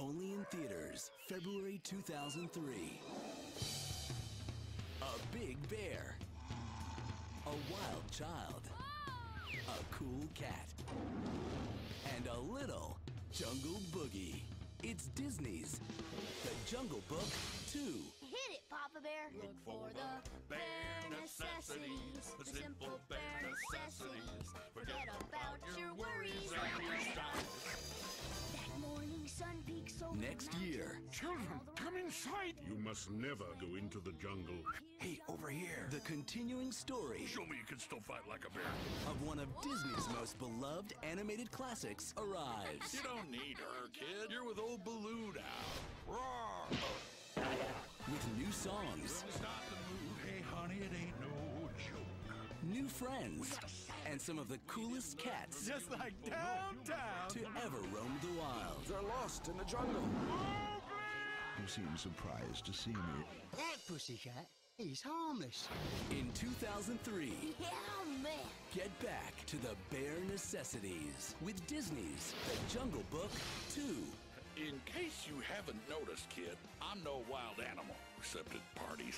Only in theaters, February 2003. A big bear. A wild child. A cool cat. And a little jungle boogie. It's Disney's The Jungle Book 2. Hit it, Papa Bear. Look for the bear necessities. The simple bear necessities. Forget about your worries and your strife. That morning sun peeks over next year. Children, come inside. You must never go into the jungle. Hey, over here. The continuing story. Show me you can still fight like a bear. Of one of Disney's most beloved animated classics arrives. You don't need her, kid. You're with old Baloo now. Roar! With new songs. Don't stop the move. Hey, honey, it ain't no joke. New friends. And some of the coolest cats. Just like downtown. To ever roam the wild. They're lost in the jungle. You seem surprised to see me. That pussycat is harmless. In 2003. Yeah, man. Get back to the bare necessities with Disney's The Jungle Book 2. In case you haven't noticed, kid, I'm no wild animal, except at parties.